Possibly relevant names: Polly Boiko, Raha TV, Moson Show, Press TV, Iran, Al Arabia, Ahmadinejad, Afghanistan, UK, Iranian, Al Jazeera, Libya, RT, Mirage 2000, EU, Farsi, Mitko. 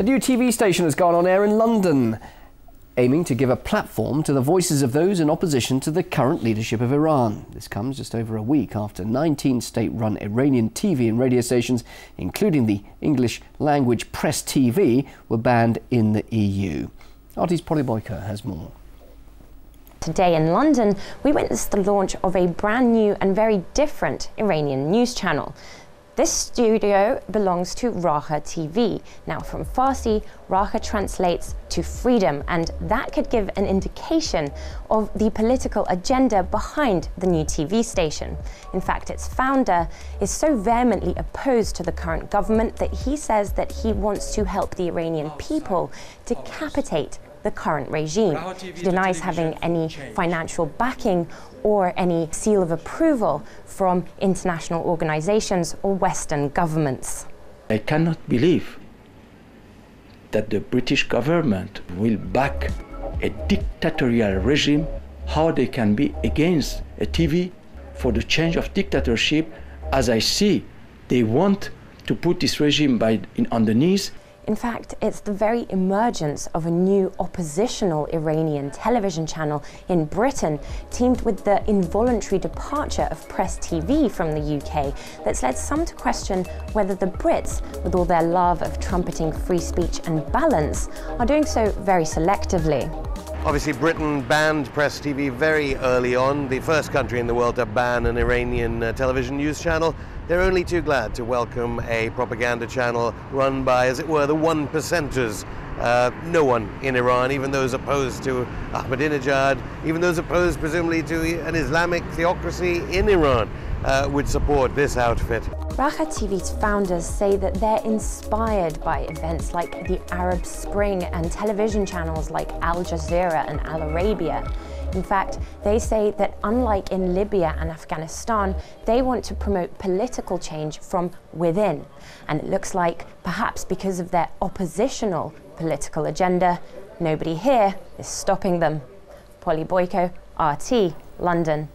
A new TV station has gone on air in London, aiming to give a platform to the voices of those in opposition to the current leadership of Iran. This comes just over a week after 19 state-run Iranian TV and radio stations, including the English-language Press TV, were banned in the EU. RT's Polly Boiko has more. Today in London, we witnessed the launch of a brand new and very different Iranian news channel. This studio belongs to Raha TV. Now from Farsi, Raha translates to freedom, and that could give an indication of the political agenda behind the new TV station. In fact, its founder is so vehemently opposed to the current government that he says that he wants to help the Iranian people decapitate the current regime. He denies having any financial backing or any seal of approval from international organizations or Western governments. I cannot believe that the British government will back a dictatorial regime. How they can be against a TV for the change of dictatorship? As I see, they want to put this regime on the knees. In fact, it's the very emergence of a new oppositional Iranian television channel in Britain, teamed with the involuntary departure of Press TV from the UK, that's led some to question whether the Brits, with all their love of trumpeting free speech and balance, are doing so very selectively. Obviously, Britain banned Press TV very early on, the first country in the world to ban an Iranian television news channel. They're only too glad to welcome a propaganda channel run by, as it were, the one percenters. No one in Iran, even those opposed to Ahmadinejad, even those opposed presumably to an Islamic theocracy in Iran, would support this outfit. Raha TV's founders say that they're inspired by events like the Arab Spring and television channels like Al Jazeera and Al Arabia. In fact, they say that unlike in Libya and Afghanistan, they want to promote political change from within. And it looks like, perhaps because of their oppositional political agenda, nobody here is stopping them. Polly Boiko, RT, London.